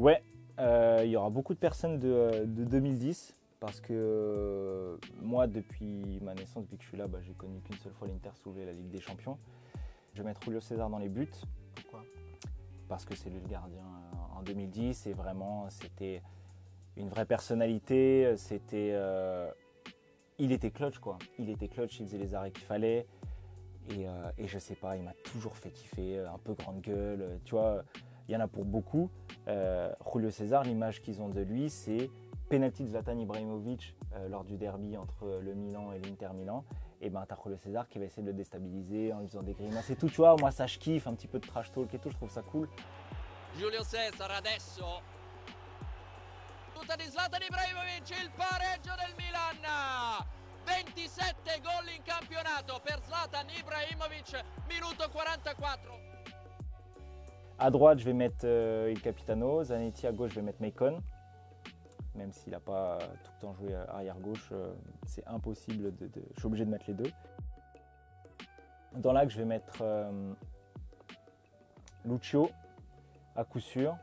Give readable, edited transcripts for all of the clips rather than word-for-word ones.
Ouais, il y aura beaucoup de personnes de 2010 parce que moi, depuis ma naissance, depuis que je suis là, bah, j'ai connu qu'une seule fois l'Inter soulever la Ligue des Champions. Je vais mettre Julio César dans les buts. Pourquoi? Parce que c'est lui le gardien en 2010 et vraiment, c'était une vraie personnalité. C'était, il était clutch, quoi. Il était clutch, il faisait les arrêts qu'il fallait. Et je sais pas, il m'a toujours fait kiffer, un peu grande gueule, tu vois, il y en a pour beaucoup. Julio César, l'image qu'ils ont de lui, c'est penalty de Zlatan Ibrahimović lors du derby entre le Milan et l'Inter Milan. Et ben t'as Julio César qui va essayer de le déstabiliser en lui faisant des grimaces et tout, tu vois, moi ça je kiffe, un petit peu de trash talk et tout, je trouve ça cool. Julio César adesso, tutta di Zlatan Ibrahimović, il pareggio del Milan. 27 gol in campionato per Zlatan Ibrahimović, minuto 44. À droite, je vais mettre Il Capitano, Zanetti à gauche, je vais mettre Maicon. Même s'il n'a pas tout le temps joué arrière-gauche, c'est impossible, je suis obligé de mettre les deux. Dans l'axe, je vais mettre Lucio à coup sûr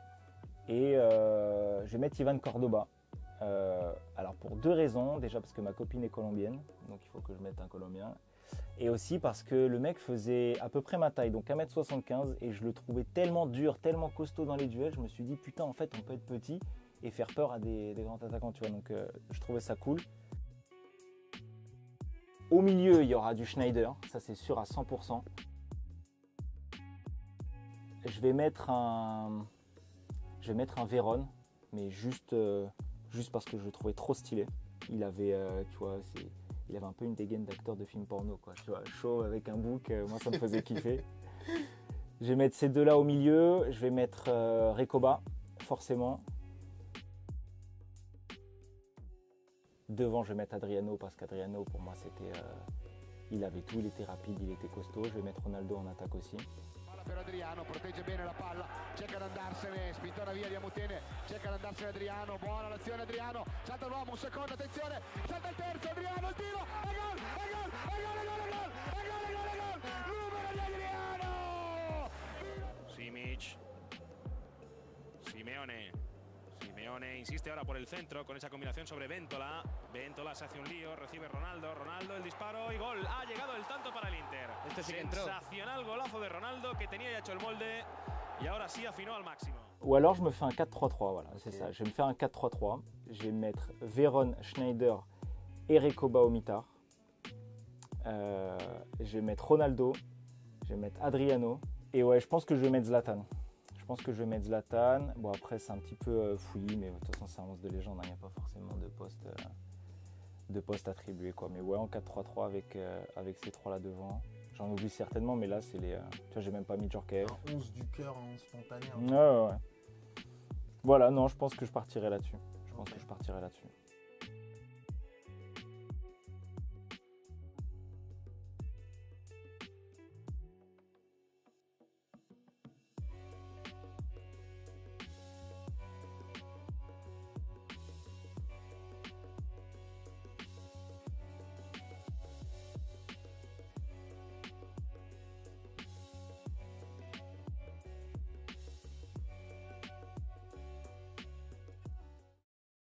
et je vais mettre Ivan Cordoba. Alors pour deux raisons, déjà parce que ma copine est colombienne, donc il faut que je mette un Colombien, et aussi parce que le mec faisait à peu près ma taille, donc 1m75, et je le trouvais tellement dur, tellement costaud dans les duels, je me suis dit putain en fait on peut être petit et faire peur à des grands attaquants, tu vois, donc je trouvais ça cool. Au milieu il y aura du Schneider, ça c'est sûr à 100%. Je vais mettre un Véron, mais juste parce que je le trouvais trop stylé. Il avait, tu vois, il avait un peu une dégaine d'acteur de film porno, quoi. Tu vois, chaud avec un bouc, moi ça me faisait kiffer. Je vais mettre ces deux-là au milieu. Je vais mettre Recoba, forcément. Devant, je vais mettre Adriano, parce qu'Adriano, pour moi, c'était... il avait tout, il était rapide, il était costaud. Je vais mettre Ronaldo en attaque aussi. Per Adriano, protegge bene la palla, cerca di andarsene, spintona via di Amutene, cerca di andarsene Adriano, buona l'azione Adriano, salta l'uomo, un secondo, attenzione, salta il terzo, Adriano, il tiro, è gol, è gol, è gol, è gol, è gol, è gol, è gol, è gol, numero di Adriano! Simic, Simeone insiste ahora por el centro con esa combinación sobre Ventola, Ventola se hace un lío, recibe Ronaldo, el disparo y gol, ha llegado el tanto para el Inter. Este sí sensacional golazo de Ronaldo que tenía ya hecho el molde y ahora sí afinó al máximo. Ou alors je me fais un 4-3-3, voilà, c'est ça, je vais me faire un 4-3-3, je vais mettre Véron, Schneider et Recoba au mitard, je vais mettre Ronaldo, je vais mettre Adriano et ouais, je pense que je vais mettre Zlatan. Je pense que je vais mettre Zlatan. Bon, après, c'est un petit peu fouillis, mais de toute façon, c'est un 11 de légende. Il n'y a pas forcément de poste attribué, quoi. Mais ouais, en 4-3-3 avec ces trois-là devant. J'en oublie certainement, mais là, c'est les. Tu vois, j'ai même pas mis Djorkaeff. Un 11 du cœur, un 11 spontané. Ouais. Voilà, non, je pense que je partirai là-dessus.